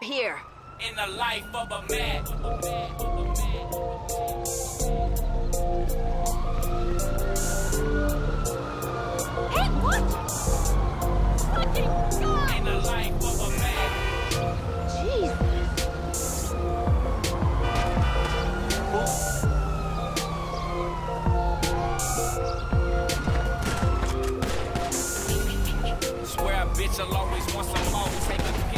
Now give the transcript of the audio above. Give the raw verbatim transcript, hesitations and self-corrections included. Here. In the life of a man. Of a man, of a man, of a man. Hey, what? Fucking God! In the life of a man. Jesus. Oh. Swear, bitch, I'll always want some more. Take a